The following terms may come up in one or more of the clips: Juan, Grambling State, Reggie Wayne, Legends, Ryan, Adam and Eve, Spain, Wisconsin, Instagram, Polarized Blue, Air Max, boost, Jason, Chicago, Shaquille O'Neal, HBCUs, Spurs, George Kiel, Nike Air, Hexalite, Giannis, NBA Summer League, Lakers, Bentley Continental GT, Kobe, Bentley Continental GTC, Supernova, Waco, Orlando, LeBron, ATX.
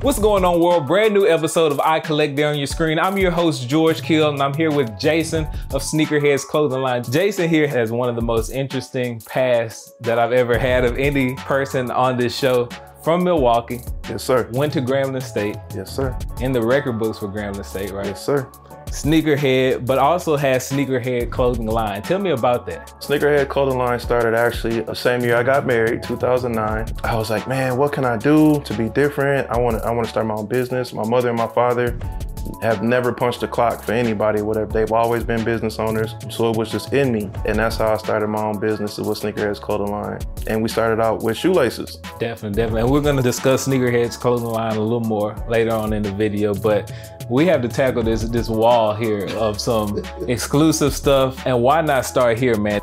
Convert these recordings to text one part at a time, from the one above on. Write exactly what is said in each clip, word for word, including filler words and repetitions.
What's going on, world? Brand new episode of I Collect there on your screen. I'm your host, George Kiel, and I'm here with Jason of Sneakerheads Clothing Line. Jason here has one of the most interesting pasts that I've ever had of any person on this show. From Milwaukee. Yes, sir. Went to Grambling State. Yes, sir. In the record books for Grambling State, right? Yes, sir. Sneakerhead, but also has Sneakerhead Clothing Line. Tell me about that. Sneakerhead Clothing Line started actually the same year I got married, two thousand nine. I was like, man, what can I do to be different? I want to I want to start my own business. My mother and my father have never punched a clock for anybody, whatever. They've always been business owners. So it was just in me. And that's how I started my own business. It was Sneakerheads Clothing Line. And we started out with shoelaces. Definitely, definitely. And we're gonna discuss Sneakerheads Clothing Line a little more later on in the video, but we have to tackle this, this wall here of some exclusive stuff. And why not start here, man?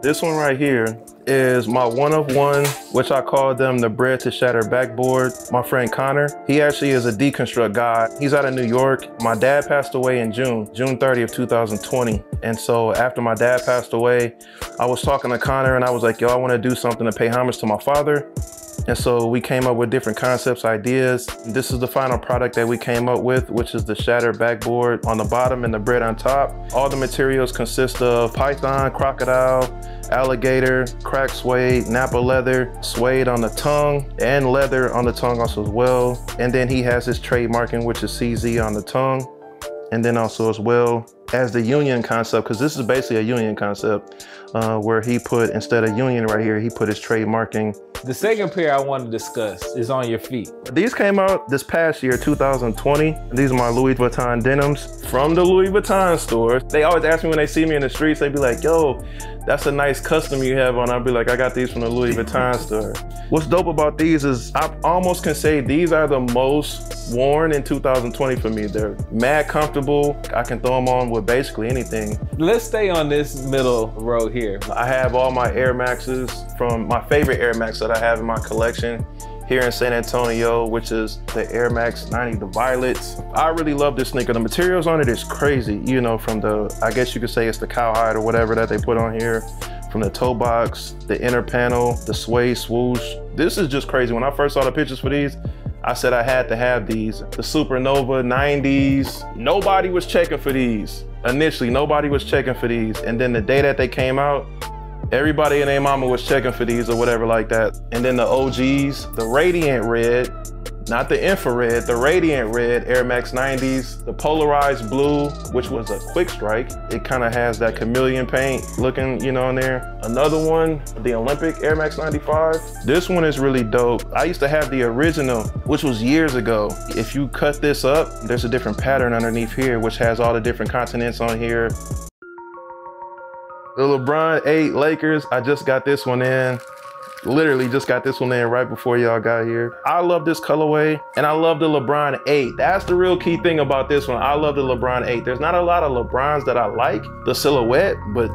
This one right here is my one-of-one, which I call them the bread to shatter backboard. My friend Connor, he actually is a deconstruct guy. He's out of New York. My dad passed away in June, June thirtieth of two thousand twenty. And so after my dad passed away, I was talking to Connor and I was like, yo, I wanna do something to pay homage to my father. And so we came up with different concepts, ideas. This is the final product that we came up with, which is the shattered backboard on the bottom and the bread on top. All the materials consist of python, crocodile, alligator, crack suede, Napa leather, suede on the tongue, and leather on the tongue also as well. And then he has his trademarking, which is C Z on the tongue. And then also as well as the union concept, because this is basically a union concept uh, where he put, instead of union right here, he put his trademarking. The second pair I want to discuss is on your feet. These came out this past year, two thousand twenty. These are my Louis Vuitton denims from the Louis Vuitton store. They always ask me when they see me in the streets, they be like, yo, that's a nice custom you have on. I'll be like, I got these from the Louis Vuitton store. What's dope about these is I almost can say these are the most worn in two thousand twenty for me. They're mad comfortable. I can throw them on with basically anything. Let's stay on this middle row here. I have all my Air Maxes from my favorite Air Max that I have in my collection here in San Antonio, which is the Air Max ninety, the Violets. I really love this sneaker. The materials on it is crazy, you know, from the, I guess you could say it's the cowhide or whatever that they put on here, from the toe box, the inner panel, the suede swoosh. This is just crazy. When I first saw the pictures for these, I said I had to have these. The Supernova nineties, nobody was checking for these. Initially, nobody was checking for these. And then the day that they came out, everybody and their mama was checking for these or whatever like that. And then the O Gs, the Radiant Red, not the infrared, the Radiant Red Air Max nineties, the Polarized Blue, which was a quick strike. It kind of has that chameleon paint looking, you know, in there. Another one, the Olympic Air Max ninety-five. This one is really dope. I used to have the original, which was years ago. If you cut this up, there's a different pattern underneath here, which has all the different continents on here. The LeBron eight Lakers, I just got this one in. Literally just got this one in right before y'all got here. I love this colorway and I love the LeBron eight. That's the real key thing about this one. I love the LeBron eight. There's not a lot of LeBrons that I like, the silhouette, but.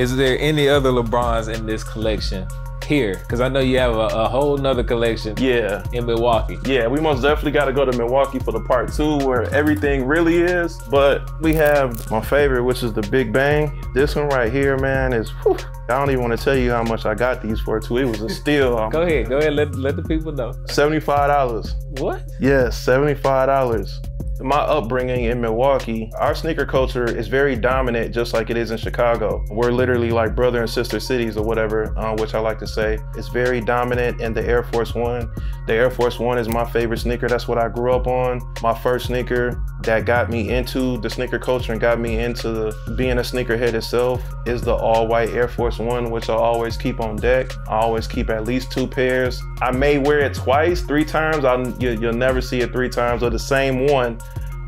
Is there any other LeBrons in this collection? Here, because I know you have a, a whole nother collection. Yeah, in Milwaukee. Yeah, we most definitely got to go to Milwaukee for the part two where everything really is. But we have my favorite, which is the Big Bang. This one right here, man, is whew, I don't even want to tell you how much I got these for too. It was a steal. go ahead, go ahead, let, let the people know. seventy-five dollars. What? Yes, seventy-five dollars. My upbringing in Milwaukee, our sneaker culture is very dominant, just like it is in Chicago. We're literally like brother and sister cities or whatever, uh, which I like to say. It's very dominant in the Air Force One. The Air Force One is my favorite sneaker. That's what I grew up on. My first sneaker that got me into the sneaker culture and got me into the, being a sneakerhead itself is the all-white Air Force One, which I always keep on deck. I always keep at least two pairs. I may wear it twice, three times. I'll, you, you'll never see it three times or the same one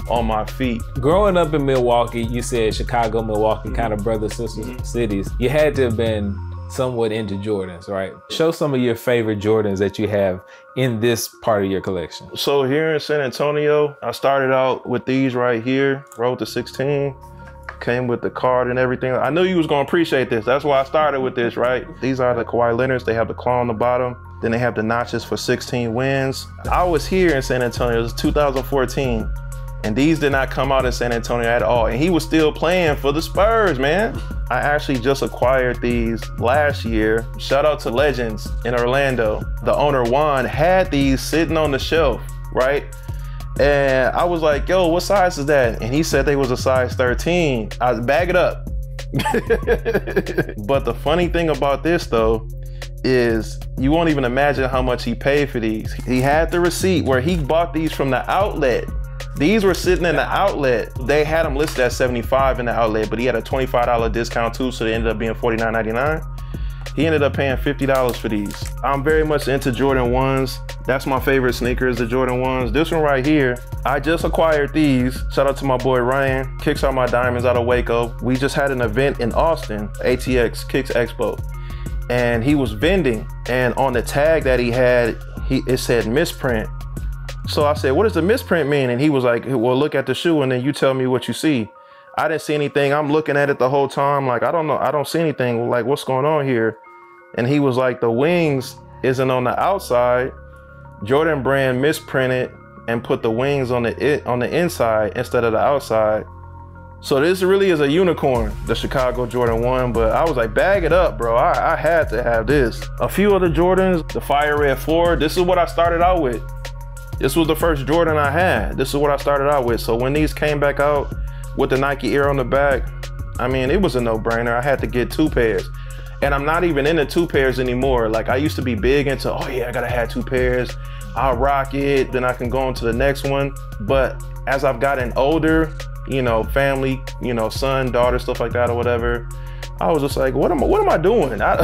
on my feet. Growing up in Milwaukee, you said Chicago, Milwaukee, mm-hmm. kind of brother, sister mm-hmm. cities. You had to have been somewhat into Jordans, right? Show some of your favorite Jordans that you have in this part of your collection. So here in San Antonio, I started out with these right here, Road to sixteen. Came with the card and everything. I knew you was gonna appreciate this. That's why I started with this, right? These are the Kawhi Leonards. They have the claw on the bottom. Then they have the notches for sixteen wins. I was here in San Antonio, it was two thousand fourteen. And these did not come out in San Antonio at all. And he was still playing for the Spurs, man. I actually just acquired these last year. Shout out to Legends in Orlando. The owner, Juan, had these sitting on the shelf, right? And I was like, yo, what size is that? And he said they was a size thirteen. I was, bag it up. But the funny thing about this though, is you won't even imagine how much he paid for these. He had the receipt where he bought these from the outlet. These were sitting in the outlet. They had them listed at seventy-five dollars in the outlet, but he had a twenty-five dollar discount too, so they ended up being forty-nine ninety-nine. He ended up paying fifty dollars for these. I'm very much into Jordan ones. That's my favorite sneaker is the Jordan ones. This one right here, I just acquired these. Shout out to my boy Ryan, Kicks Out My Diamonds out of Waco. We just had an event in Austin, A T X Kicks Expo, and he was vending. And on the tag that he had, he it said misprint. So I said, what does the misprint mean? And he was like, well, look at the shoe and then you tell me what you see. I didn't see anything. I'm looking at it the whole time. Like, I don't know. I don't see anything. Like, what's going on here? And he was like, the wings isn't on the outside. Jordan Brand misprinted and put the wings on the it on the inside instead of the outside. So this really is a unicorn, the Chicago Jordan one, but I was like, bag it up, bro. I, I had to have this. A few other Jordans, the Fire Red four, this is what I started out with. This was the first Jordan I had. This is what I started out with. So when these came back out with the Nike Air on the back, I mean, it was a no-brainer. I had to get two pairs. And I'm not even into two pairs anymore. Like, I used to be big into, oh yeah, I gotta have two pairs. I'll rock it, then I can go on to the next one. But as I've gotten older, you know, family, you know, son, daughter, stuff like that or whatever, I was just like, what am I, what am I doing? I,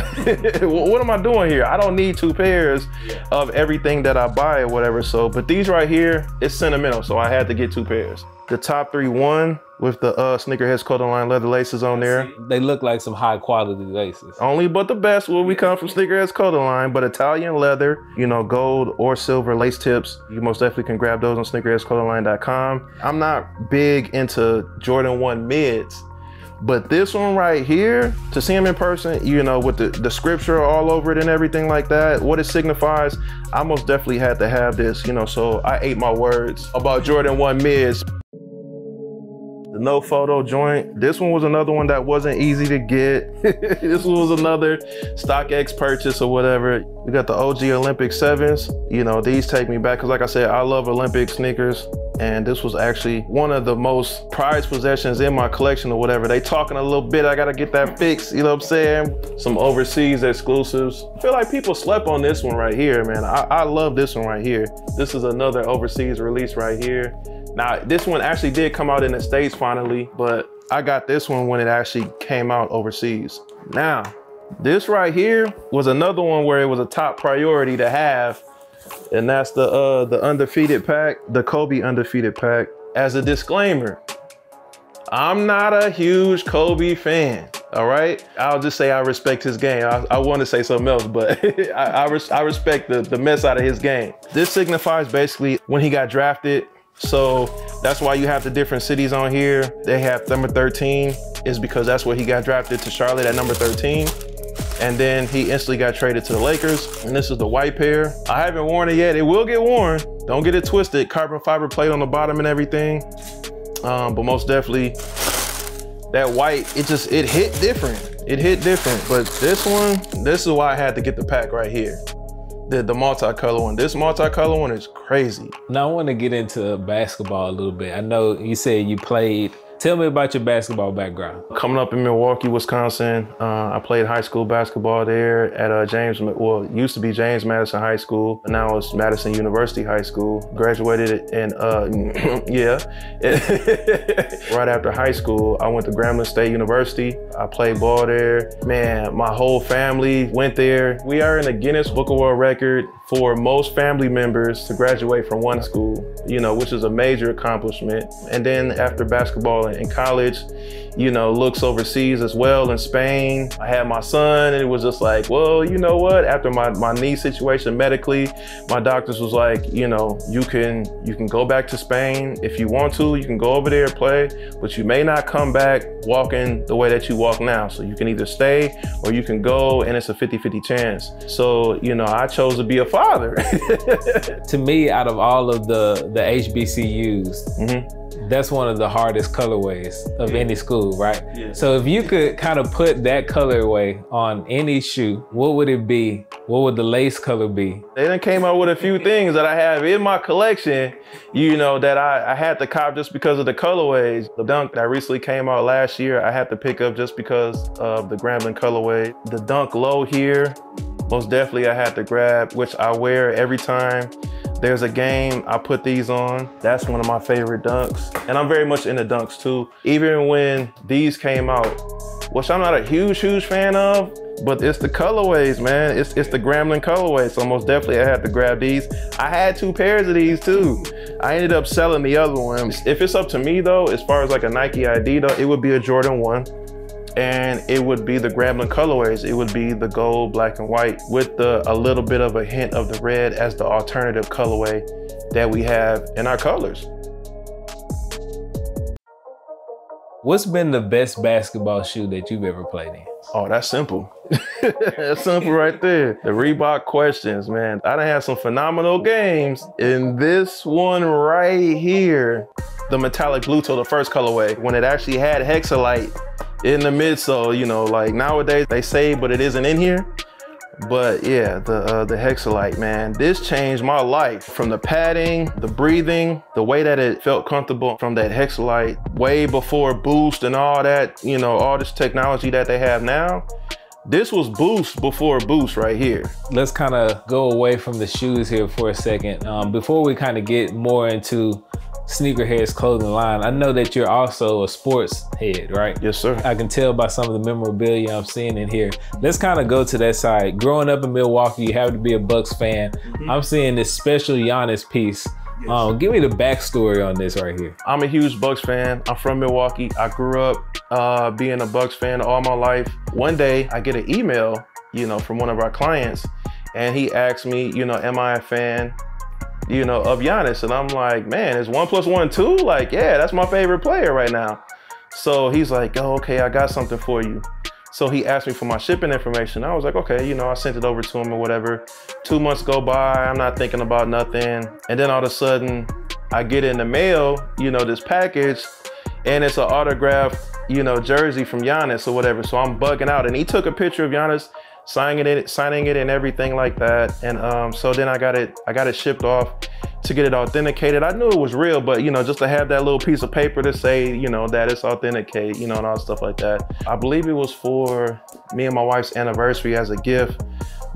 what am I doing here? I don't need two pairs yeah. of everything that I buy or whatever. So, but these right here, it's sentimental. So I had to get two pairs. The top three one with the uh, Sneakerheads Clothing Line leather laces on there. They look like some high quality laces. Only but the best when we come from Sneakerheads Clothing Line, but Italian leather, you know, gold or silver lace tips. You most definitely can grab those on sneakerheads clothing line dot com. I'm not big into Jordan one mids. But this one right here, to see him in person, you know, with the, the scripture all over it and everything like that, what it signifies, I most definitely had to have this, you know, so I ate my words about Jordan one mids. The no photo joint. This one was another one that wasn't easy to get. This one was another StockX purchase or whatever. We got the O G Olympic sevens. You know, these take me back, because like I said, I love Olympic sneakers. And this was actually one of the most prized possessions in my collection or whatever. They talking a little bit, I gotta get that fixed, you know what I'm saying? Some overseas exclusives. I feel like people slept on this one right here, man. I, I love this one right here. This is another overseas release right here. Now, this one actually did come out in the States finally, but I got this one when it actually came out overseas. Now, this right here was another one where it was a top priority to have. And that's the uh, the undefeated pack, the Kobe undefeated pack. As a disclaimer, I'm not a huge Kobe fan, all right? I'll just say I respect his game. I, I want to say something else, but I, I, res I respect the, the mess out of his game. This signifies basically when he got drafted. So that's why you have the different cities on here. They have number thirteen is because that's where he got drafted, to Charlotte at number thirteen. And then he instantly got traded to the Lakers. And this is the white pair. I haven't worn it yet. It will get worn. Don't get it twisted. Carbon fiber plate on the bottom and everything. Um, but most definitely that white, it just, it hit different. It hit different. But this one, this is why I had to get the pack right here. The, the multicolor one. This multicolor one is crazy. Now I want to get into basketball a little bit. I know you said you played. Tell me about your basketball background. Coming up in Milwaukee, Wisconsin, uh, I played high school basketball there at uh, James, well, it used to be James Madison High School, but now it's Madison University High School. Graduated in, uh, yeah. Right after high school, I went to Grambling State University. I played ball there. Man, my whole family went there. We are in the Guinness Book of World Record for most family members to graduate from one school, you know, which is a major accomplishment. And then after basketball in college, you know, looks overseas as well in Spain. I had my son and it was just like, well, you know what? After my, my knee situation medically, my doctors was like, you know, you can, you can go back to Spain if you want to, you can go over there and play, but you may not come back walking the way that you walk now. So you can either stay or you can go, and it's a fifty fifty chance. So, you know, I chose to be a father. To me, out of all of the the H B C Us, mm-hmm. that's one of the hardest colorways of yeah. any school, right? Yeah. So if you could kind of put that colorway on any shoe, what would it be? What would the lace color be? They done came out with a few things that I have in my collection, you know, that I, I had to cop just because of the colorways. The dunk that recently came out last year, I had to pick up just because of the Grambling colorway. The dunk low here, most definitely I had to grab, which I wear every time there's a game, I put these on. That's one of my favorite dunks. And I'm very much into dunks too. Even when these came out, which I'm not a huge, huge fan of, but it's the colorways, man. It's it's the Grambling colorway. So most definitely I had to grab these. I had two pairs of these too. I ended up selling the other one. If it's up to me though, as far as like a Nike I D though, it would be a Jordan one. And it would be the Grambling colorways. It would be the gold, black, and white with the, a little bit of a hint of the red as the alternative colorway that we have in our colors. What's been the best basketball shoe that you've ever played in? Oh, that's simple. That's simple right there. The Reebok questions, man. I done had some phenomenal games. In this one right here, the metallic blue to the first colorway, when it actually had Hexalite in the midsole, you know, like nowadays they say, but it isn't in here. But yeah, the uh, the Hexalite, man, this changed my life. From the padding, the breathing, the way that it felt comfortable from that Hexalite, way before Boost and all that, you know, all this technology that they have now. This was Boost before Boost right here. Let's kind of go away from the shoes here for a second. Um, before we kind of get more into Sneakerheads Clothing Line, I know that you're also a sports head, right? Yes, sir. I can tell by some of the memorabilia I'm seeing in here. Let's kind of go to that side. Growing up in Milwaukee, you have to be a Bucks fan. Mm-hmm. I'm seeing this special Giannis piece. Yes. Um, give me the backstory on this right here. I'm a huge Bucks fan. I'm from Milwaukee. I grew up uh, being a Bucks fan all my life. One day I get an email, you know, from one of our clients, and he asked me, you know, am I a fan, you know, of Giannis? And I'm like, man, it's one plus one, two? Like, yeah, that's my favorite player right now. So he's like, oh, okay, I got something for you. So he asked me for my shipping information. I was like, okay, you know, I sent it over to him or whatever. Two months go by, I'm not thinking about nothing. And then all of a sudden, I get in the mail, you know, this package, and it's an autographed, you know, jersey from Giannis or whatever. So I'm bugging out. And he took a picture of Giannis, signing it, signing it and everything like that. And um, so then I got it, I got it shipped off to get it authenticated. I knew it was real, but you know, just to have that little piece of paper to say, you know, that it's authenticated, you know, and all stuff like that. I believe it was for me and my wife's anniversary as a gift.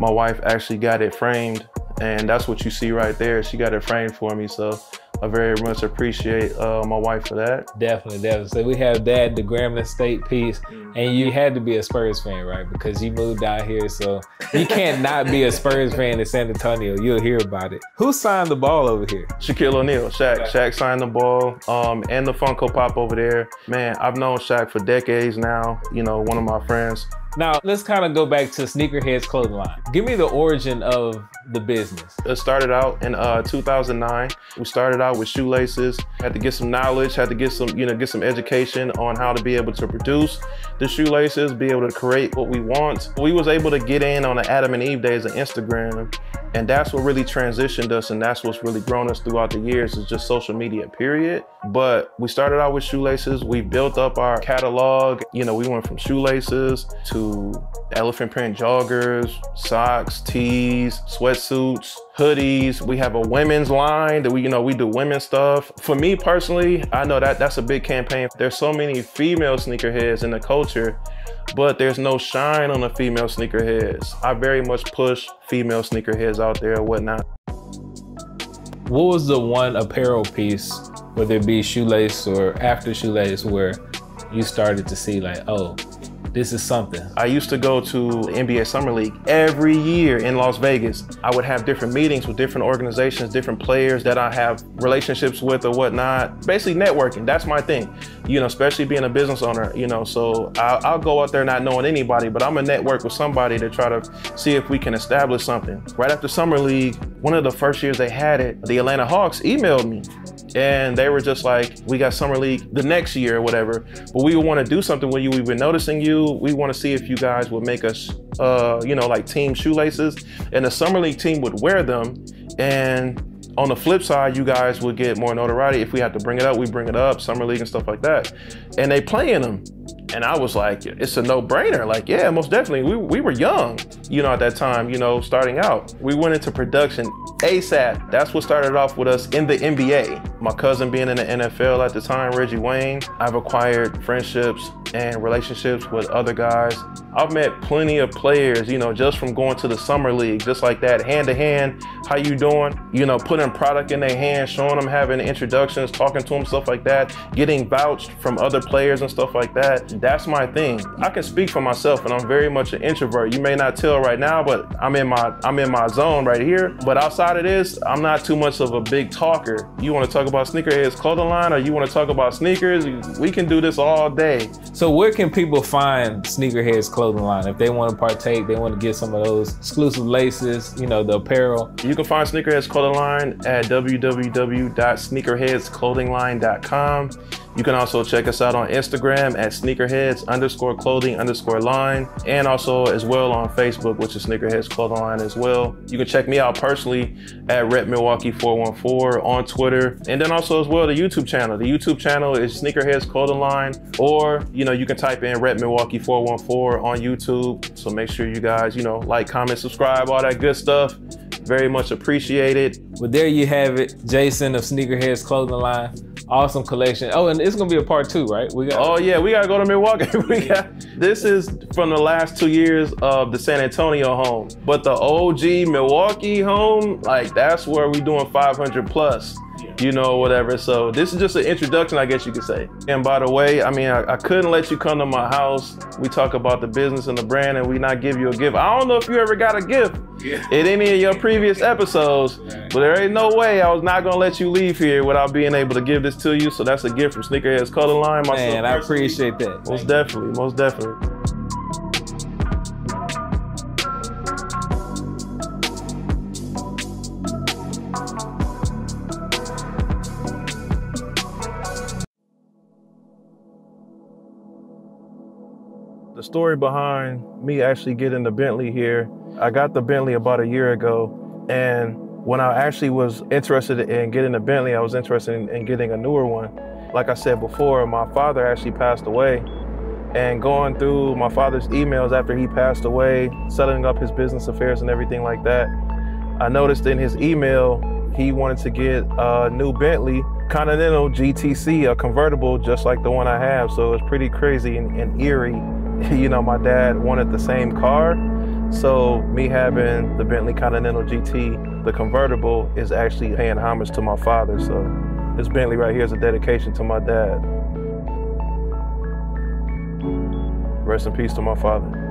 My wife actually got it framed, and that's what you see right there. She got it framed for me, so I very much appreciate uh, my wife for that. Definitely, definitely. So we have that, the Grambling State piece, and you had to be a Spurs fan, right? Because you moved out here, so you can't not be a Spurs fan in San Antonio. You'll hear about it. Who signed the ball over here? Shaquille O'Neal, Shaq. Right. Shaq signed the ball, um, and the Funko Pop over there. Man, I've known Shaq for decades now. You know, one of my friends. Now, let's kind of go back to Sneakerheads Clothing Line. Give me the origin of the business. It started out in uh, two thousand nine. We started out with shoelaces. Had to get some knowledge, had to get some, you know, get some education on how to be able to produce the shoelaces, be able to create what we want. We was able to get in on the Adam and Eve days of Instagram, and that's what really transitioned us, and that's what's really grown us throughout the years, is just social media, period. But we started out with shoelaces. We built up our catalog. You know, we went from shoelaces to elephant print joggers, socks, tees, sweatsuits, hoodies. We have a women's line that we, you know, we do women's stuff. For me personally, I know that that's a big campaign. There's so many female sneakerheads in the culture, but there's no shine on the female sneakerheads. I very much push female sneakerheads out there and whatnot. What was the one apparel piece, whether it be shoelace or after shoelace, where you started to see like, oh, this is something? I used to go to the N B A Summer League every year in Las Vegas. I would have different meetings with different organizations, different players that I have relationships with or whatnot. Basically networking, that's my thing. You know, especially being a business owner, you know, so I'll, I'll go out there not knowing anybody, but I'm gonna network with somebody to try to see if we can establish something. Right after Summer League, one of the first years they had it, the Atlanta Hawks emailed me. And they were just like, we got Summer League the next year or whatever, but we want to do something with you. We've been noticing you. We want to see if you guys would make us, uh, you know, like team shoelaces. And the Summer League team would wear them. And On the flip side, you guys would get more notoriety. If we had to bring it up, we bring it up, summer league and stuff like that. And they playing them. And I was like, it's a no-brainer. Like, yeah, most definitely. We, we were young, you know, at that time, you know, starting out. We went into production ASAP. That's what started off with us in the N B A. My cousin being in the N F L at the time, Reggie Wayne. I've acquired friendships and relationships with other guys. I've met plenty of players, you know, just from going to the summer league, just like that, hand to hand, how you doing? You know, putting product in their hands, showing them, having introductions, talking to them, stuff like that, getting vouched from other players and stuff like that. That's my thing. I can speak for myself, and I'm very much an introvert. You may not tell right now, but I'm in my I'm in my zone right here. But outside of this, I'm not too much of a big talker. You want to talk about Sneakerheads Clothing Line, or you want to talk about sneakers? We can do this all day. So where can people find Sneakerheads Clothing Line? If they want to partake, they want to get some of those exclusive laces, you know, the apparel. You can find Sneakerheads Clothing Line at w w w dot sneakerheads clothing line dot com. You can also check us out on Instagram at sneakerheads underscore clothing underscore line, and also as well on Facebook, which is Sneakerheads Clothing Line as well. You can check me out personally at Rep Milwaukee four one four on Twitter, and then also as well the YouTube channel. The YouTube channel is Sneakerheads Clothing Line, or you know you can type in Rep Milwaukee four one four on YouTube. So make sure you guys you know like, comment, subscribe, all that good stuff. Very much appreciated. Well, there you have it, Jason of Sneakerheads Clothing Line. Awesome collection. Oh, and it's gonna be a part two, right? We got. Oh yeah, we gotta go to Milwaukee. we got. This is from the last two years of the San Antonio home, but the O G Milwaukee home, like that's where we doing five hundred plus. You know, whatever. So this is just an introduction, I guess you could say. And by the way, I mean, I, I couldn't let you come to my house. We talk about the business and the brand, and we not give you a gift. I don't know if you ever got a gift yeah. in any of your previous episodes, right. But there ain't no way I was not gonna let you leave here without being able to give this to you. So that's a gift from Sneakerheads Clothing Line. Man, I appreciate that. Most Thank definitely, you. most definitely. The story behind me actually getting the Bentley here, I got the Bentley about a year ago, and when I actually was interested in getting the Bentley, I was interested in, in getting a newer one. Like I said before, my father actually passed away, and going through my father's emails after he passed away, setting up his business affairs and everything like that, I noticed in his email, he wanted to get a new Bentley Continental G T C, a convertible just like the one I have, so it's pretty crazy and, and eerie. You know, my dad wanted the same car, so me having the Bentley Continental G T, the convertible, is actually paying homage to my father. So this Bentley right here is a dedication to my dad. Rest in peace to my father.